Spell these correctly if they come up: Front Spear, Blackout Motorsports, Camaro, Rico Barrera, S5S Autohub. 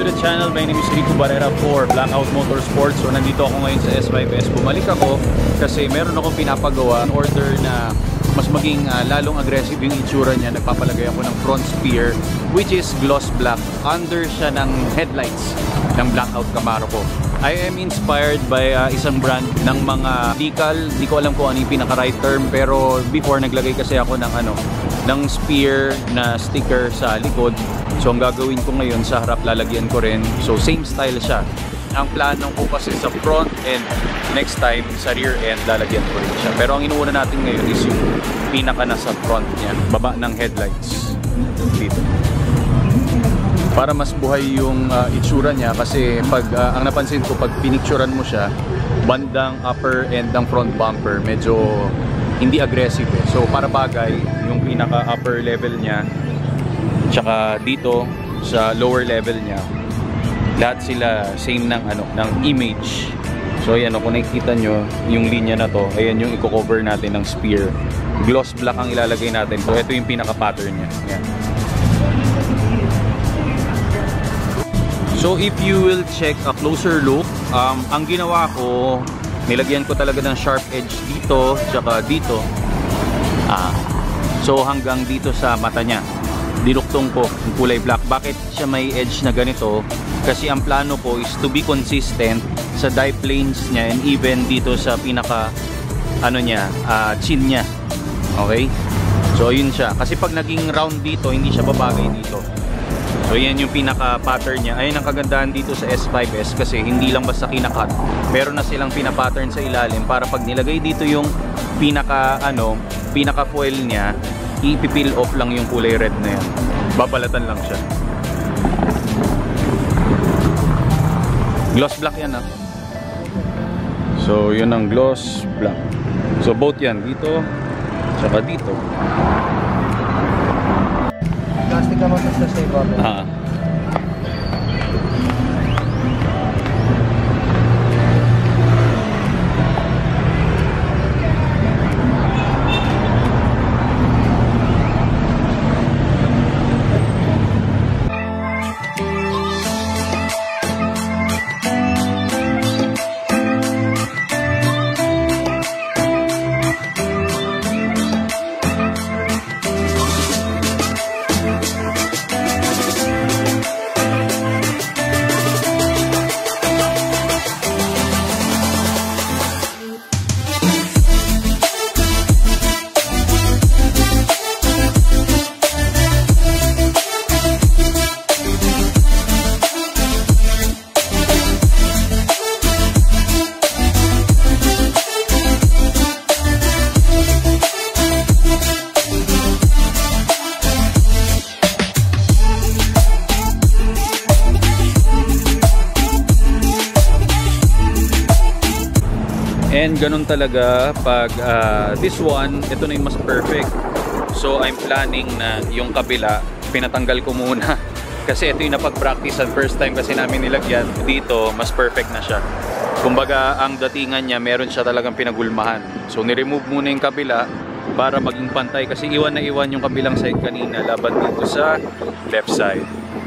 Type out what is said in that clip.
to the channel. My name is Rico Barrera for Blackout Motorsports. So nandito ako ngayon sa S5S. Bumalik ako kasi meron akong pinapagawa in order na mas maging lalong aggressive yung itsura niya. Nagpapalagay ako ng front spear which is gloss black. Under siya ng headlights ng Blackout Camaro ko. I am inspired by isang brand ng mga decal. Di ko alam kung ano yung pinaka-right term, pero before naglagay kasi ako ng spear na sticker sa likod. So ang gagawin ko ngayon sa harap lalagyan ko rin. So same style siya. Ang plano ko kasi sa front end, next time sa rear end lalagyan ko rin siya. Pero ang inuuna natin ngayon is yung pinaka nasa front niya, baba ng headlights. Dito. Para mas buhay yung itsura niya kasi pag ang napansin ko pag pinicturean mo siya, bandang upper end ng front bumper medyo hindi aggressive eh. So para bagay yung pinaka upper level niya tsaka dito sa lower level niya. Lahat sila same ng image. So ayan kung nakikita nyo yung linya na to, ayan yung i-cover natin ng spear. Gloss black ang ilalagay natin. So ito yung pinaka pattern niya. Ayan. So if you will check a closer look, ang ginawa ko, nilagyan ko talaga ng sharp edge dito, tsaka dito. So hanggang dito sa mata niya. Dinuktong ko yung kulay black. Bakit siya may edge na ganito? Kasi ang plano ko is to be consistent sa dive planes niya and even dito sa pinaka, chin niya. Okay? So yun siya. Kasi pag naging round dito, hindi siya babagay dito. So yan yung pinaka-pattern niya. Ayun ang kagandahan dito sa S5S kasi hindi lang basta kinakat. Meron na silang pinapattern sa ilalim para pag nilagay dito yung pinaka-foil niya, ipipil off lang yung kulay red na yan. Babalatan lang siya. Gloss black yan ah. So yun ang gloss black. So both yan. Dito, saka dito. Plastic naman sa save bottle. And ganun talaga pag this one, ito na yung mas perfect. So I'm planning na yung kabila, pinatanggal ko muna. Kasi ito yung napag-practice at first time kasi namin nilagyan. Dito, mas perfect na siya. Kumbaga, ang datingan niya, meron siya talagang pinagulmahan. So niremove muna yung kabila para maging pantay. Kasi iwan na iwan yung kabilang side kanina, laban dito sa left side.